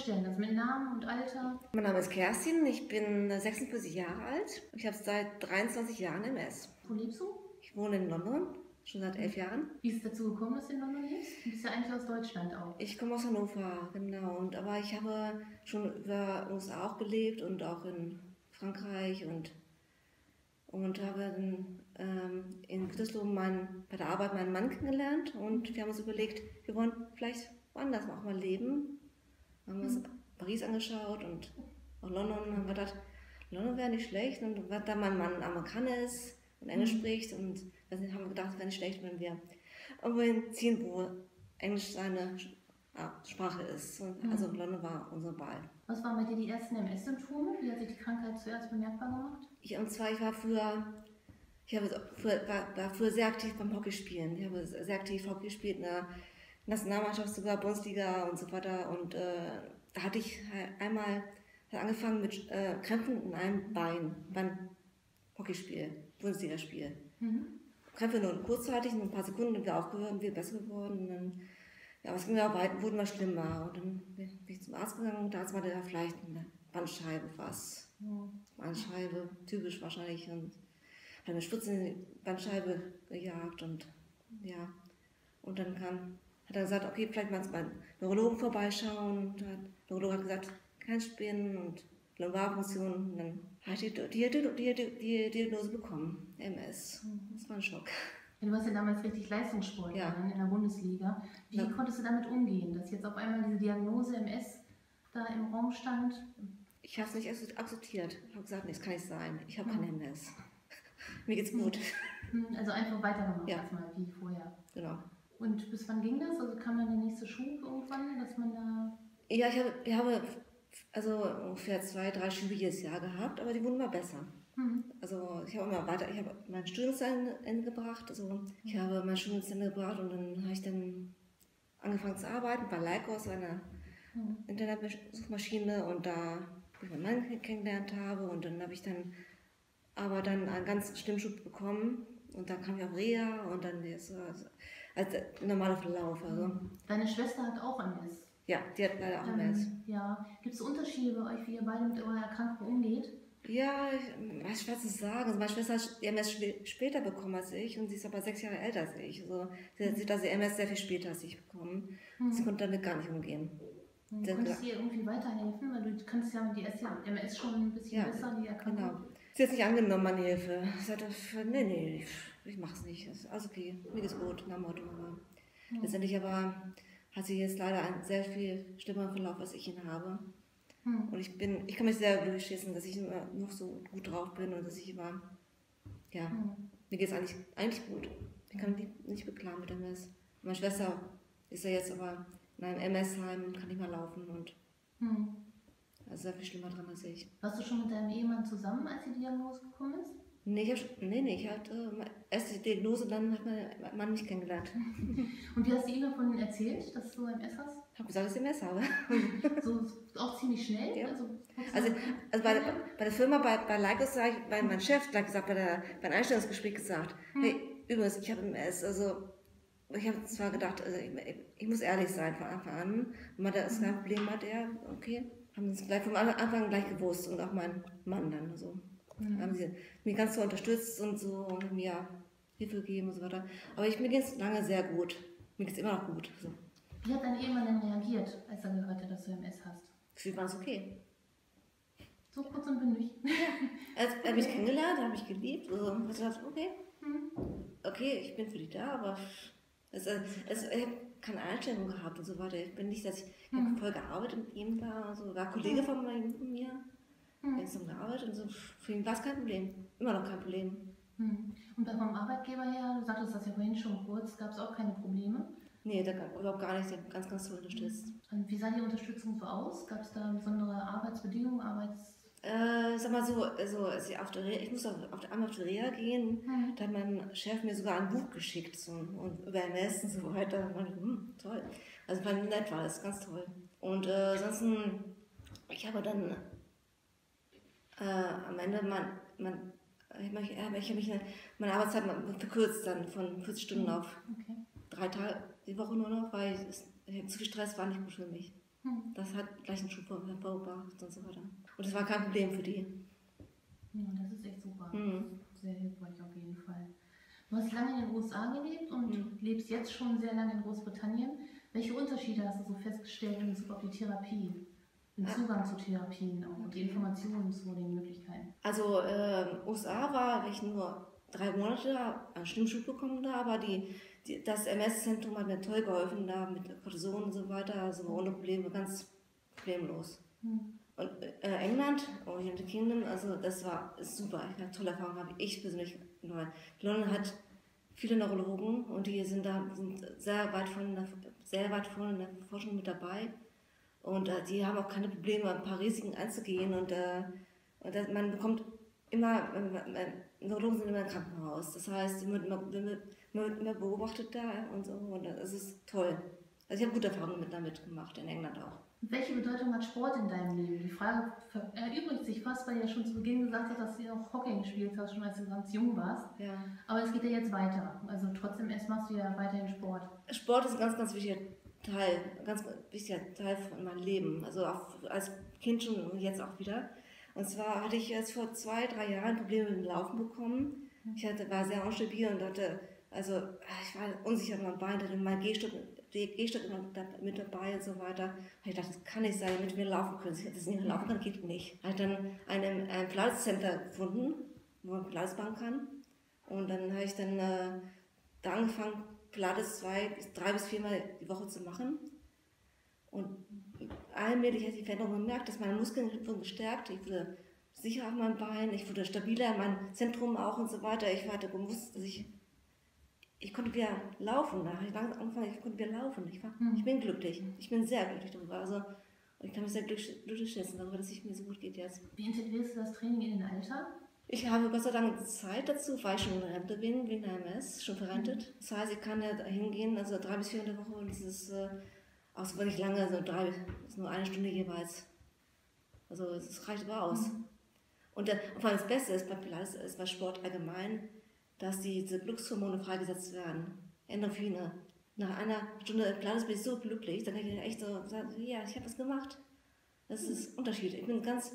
vorstellen, also mit Namen und Alter? Mein Name ist Kerstin, ich bin 46 Jahre alt und ich habe seit 23 Jahren MS. Wo lebst du? Ich wohne in London, schon seit 11 Jahren. Wie ist es dazu gekommen, dass du in London lebst? Du bist ja eigentlich aus Deutschland auch. Ich komme aus Hannover, genau. Aber ich habe schon über USA auch gelebt und auch in Frankreich und habe in Bristol bei der Arbeit meinen Mann kennengelernt und wir haben uns überlegt, wir wollen vielleicht woanders auch mal leben. Haben wir uns Paris angeschaut und auch London und haben gedacht, London wäre nicht schlecht. Und da mein Mann Amerikaner ist und Englisch spricht und dann haben wir gedacht, es wäre nicht schlecht, wenn wir irgendwo hinziehen, wo Englisch seine Sprache ist. Also London war unsere Wahl. Was waren bei dir die ersten MS-Symptome? Wie hat sich die Krankheit zuerst bemerkbar gemacht? Ich war früher sehr aktiv beim Hockeyspielen. Ich habe sehr aktiv Hockey gespielt in der Nationalmannschaft, sogar Bundesliga und so weiter. Und da hatte ich halt einmal angefangen mit Krämpfen in einem Bein beim Hockeyspiel, Bundesligaspiel. Krämpfe nur kurzzeitig, nur ein paar Sekunden, wieder aufgehört und wieder besser geworden. Und dann, ja, aber es ging ja weiter, wurde mal schlimmer. Und dann bin ich zum Arzt gegangen und der Arzt meinte, ja, vielleicht eine Bandscheibe was. Bandscheibe, typisch wahrscheinlich. Und hat eine Spritze in die Bandscheibe gejagt und ja. Und dann hat er gesagt, okay, vielleicht mal beim Neurologen vorbeischauen. Und der Neurologe hat gesagt, kein Spinnen und Lumbarfunktion. Und dann hat er die Diagnose bekommen, MS. Das war ein Schock. Du warst ja damals richtig Leistungssport in der Bundesliga. Wie konntest du damit umgehen, dass jetzt auf einmal diese Diagnose MS da im Raum stand? Ich habe es nicht akzeptiert. Ich habe gesagt, nee, das kann nicht sein. Ich habe keine MS. Mir geht's gut. Also einfach weitergemacht erstmal wie vorher. Genau. Und bis wann ging das? Also kam dann der nächste Schub irgendwann, dass man da... Ja, ich habe also ungefähr 2, 3 Schübe jedes Jahr gehabt, aber die wurden immer besser. Also ich habe immer weiter, ich habe mein Studium zu Ende gebracht, also ich habe mein Studium zu Ende gebracht und dann habe ich dann angefangen zu arbeiten bei Lycos, einer Internetsuchmaschine und da, wo ich meinen Mann kennengelernt habe und dann habe ich dann aber dann einen ganz schlimmen Schub bekommen und dann kam ich auf Reha und dann ist also normaler Verlauf. Also. Deine Schwester hat auch MS. Ja, die hat leider auch MS. Ja. Gibt es Unterschiede bei euch, wie ihr beide mit eurer Erkrankung umgeht? Ja, ich weiß schwer zu sagen. Also meine Schwester hat die MS später bekommen als ich und sie ist aber 6 Jahre älter als ich. Also sie hat also die MS sehr viel später als ich bekommen. Sie konnte damit gar nicht umgehen. Konntest du ihr irgendwie weiterhelfen? Weil du kannst ja mit der MS schon ein bisschen besser die Erkrankung. Genau. Sie hat es nicht angenommen, meine Hilfe. Sie hat gesagt, nee, ich mach's nicht. Alles okay, mir geht's gut, nach Motto. Letztendlich aber hat sie jetzt leider einen sehr viel schlimmeren Verlauf, als ich ihn habe. Und ich kann mich sehr glücklich schätzen, dass ich immer noch so gut drauf bin und dass ich immer, ja, mir geht es eigentlich gut. Ich kann mich nicht beklagen mit MS. Meine Schwester ist ja jetzt aber in einem MS-Heim und kann nicht mehr laufen und also sehr viel schlimmer dran als ich. Warst du schon mit deinem Ehemann zusammen, als die Diagnose gekommen ist? Nee, ich hatte erst die Diagnose, dann hat mein Mann mich kennengelernt. Und wie hast du ihm davon erzählt, dass du MS hast? Ich habe gesagt, dass ich MS habe. So auch ziemlich schnell? Ja. Also bei der Firma, bei Lycos, sage ich, bei meinem Chef, gleich gesagt, beim Einstellungsgespräch gesagt, hey, übrigens, ich habe MS. Also ich habe zwar gedacht, also ich muss ehrlich sein von Anfang an. Und man das kein Problem hat, er, okay, haben uns gleich vom Anfang gleich gewusst und auch mein Mann dann so. Haben sie mich ganz so unterstützt und so und mir Hilfe gegeben und so weiter. Aber mir ging es lange sehr gut. Mir geht es immer noch gut. So. Wie hat dein Ehemann denn reagiert, als er gehört hat, dass du MS hast? Für ihn war es okay. So kurz und bündig. Er hat mich kennengelernt, er hat mich geliebt. Also ich dachte, okay, ich bin für dich da, aber ich habe keine Einstellung gehabt und so weiter. Ich bin nicht, dass ich habe voll gearbeitet mit ihm da, also war Kollege von mir. Er ist um die Arbeit und so, für ihn war es kein Problem. Immer noch kein Problem. Und da vom Arbeitgeber her, du sagtest das ja vorhin schon kurz, gab es auch keine Probleme? Nee, da gab es überhaupt gar nichts, der hat ganz toll unterstützt. Und wie sah die Unterstützung so aus? Gab es da besondere Arbeitsbedingungen, sag mal so, ich musste einmal auf die Reha gehen, da hat mein Chef mir sogar ein Buch geschickt und über MS und so weiter. Und ich, toll. Also bei mir nett war das, ganz toll. Und ansonsten, ich habe dann... am Ende, meine Arbeitszeit verkürzt dann von 40 Stunden auf 3 Tage die Woche nur noch, weil zu viel Stress war nicht gut für mich. Das hat gleich einen Schub verursacht und so weiter. Und das war kein Problem für die. Ja, das ist echt super. Mhm. Sehr hilfreich auf jeden Fall. Du hast lange in den USA gelebt und lebst jetzt schon sehr lange in Großbritannien. Welche Unterschiede hast du so festgestellt in Bezug auf die Therapie, den Zugang zu Therapien und die Informationen zu den Möglichkeiten? Also USA war ich nur 3 Monate einen Schlimmschub bekommen da, aber das MS-Zentrum hat mir toll geholfen, da mit Kortison und so weiter, also ohne Probleme, ganz problemlos. Hm. Und England, United Kingdom, also das war super, eine tolle Erfahrung, habe ich persönlich neu. London hat viele Neurologen und die sind da sehr weit vorne in der Forschung mit dabei und die haben auch keine Probleme, ein paar Risiken einzugehen und man bekommt immer, Neurologen sind immer im Krankenhaus, das heißt, man beobachtet da und so und das ist toll. Also ich habe gute Erfahrungen damit gemacht, in England auch. Welche Bedeutung hat Sport in deinem Leben? Die Frage erübrigt sich fast, weil du ja schon zu Beginn gesagt hast, dass du ja auch Hockey gespielt hast, schon als du ganz jung warst. Ja. Aber es geht ja jetzt weiter. Also trotzdem machst du ja weiterhin Sport. Sport ist ein ganz, ganz wichtiger Teil, von meinem Leben. Also auch als Kind schon und jetzt auch wieder. Und zwar hatte ich erst vor 2, 3 Jahren Probleme mit dem Laufen bekommen. War sehr unstabil und ich war unsicher mit meinem Bein, hatte meinen Gehstock immer mit dabei und so weiter. Ich dachte, das kann nicht sein, damit wir laufen können. Das nicht mehr laufen kann, geht nicht. Habe dann ein Pilatescenter gefunden, wo man Pilates machen kann. Und dann habe ich da angefangen, Pilates 2 bis 3 bis 4 Mal die Woche zu machen. Und allmählich habe ich die Veränderung gemerkt, dass meine Muskeln wurden gestärkt. Ich wurde sicher auf meinem Bein, ich wurde stabiler in meinem Zentrum auch und so weiter. Ich hatte bewusst, dass ich konnte wieder laufen, da habe ich langsam angefangen, ich konnte wieder laufen. Ich bin glücklich, ich bin sehr glücklich darüber. Also, ich kann mich sehr glücklich schätzen darüber, dass es mir so gut geht jetzt. Wie integrierst du das Training in den Alltag? Ich habe Gott sei Dank Zeit dazu, weil ich schon in Rente bin, wie in der MS, schon verrentet. Das heißt, ich kann ja hingehen, also 3 bis 4 in der Woche, und das ist auch so nicht lange, so 3, ist nur 1 Stunde jeweils. Also, es reicht aber aus. Und vor allem das Beste ist bei Pilates, ist bei Sport allgemein, dass diese Glückshormone freigesetzt werden, Endorphine. Nach 1 Stunde Pilates bin ich so glücklich, dann kann ich echt so sagen, ja, ich habe was gemacht. Das ist Unterschied. Ich bin ganz,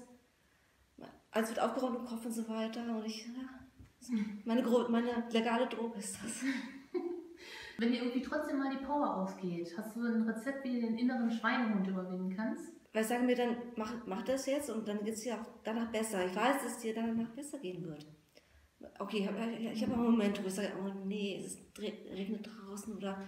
alles wird aufgeräumt im Kopf und so weiter. Und meine legale Droge ist das. Wenn dir irgendwie trotzdem mal die Power ausgeht, hast du ein Rezept, wie du den inneren Schweinehund überwinden kannst? Weil ich sage mir dann, mach das jetzt und dann geht es dir auch danach besser. Ich weiß, dass es dir danach besser gehen wird. Okay, ich habe auch Momente, wo ich sage, oh nee, es regnet draußen oder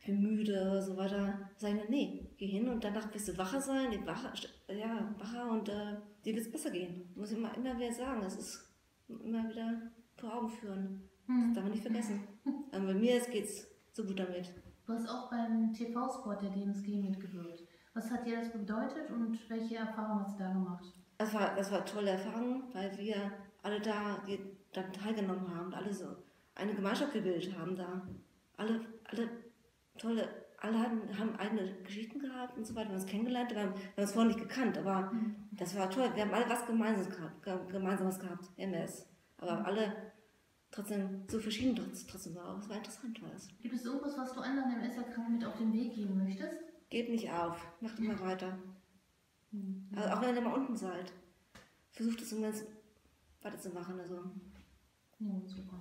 ich bin müde oder so weiter. Sage ich, nee, geh hin und danach wirst du wacher sein, wacher und dir wird es besser gehen. Muss ich immer wieder sagen, das ist immer wieder vor Augen führen. Das darf man nicht vergessen. Aber bei mir geht's so gut damit. Du hast auch beim TV-Sport der DMSG mitgewirkt. Was hat dir das bedeutet und welche Erfahrungen hast du da gemacht? Das war eine tolle Erfahrung, weil wir alle die da teilgenommen haben, alle so eine Gemeinschaft gebildet haben da. Alle haben eigene Geschichten gehabt und so weiter, wir haben uns kennengelernt, wir haben uns vorher nicht gekannt, aber das war toll, wir haben alle was Gemeinsames gehabt, MS. Aber alle trotzdem so verschieden trotzdem war, es war interessant. Gibt es irgendwas, was du anderen MS-Erkrankten mit auf den Weg geben möchtest? Gebt nicht auf, macht immer weiter. Also auch wenn ihr mal unten seid, versucht es zumindest weiterzumachen. Also. Ja, super.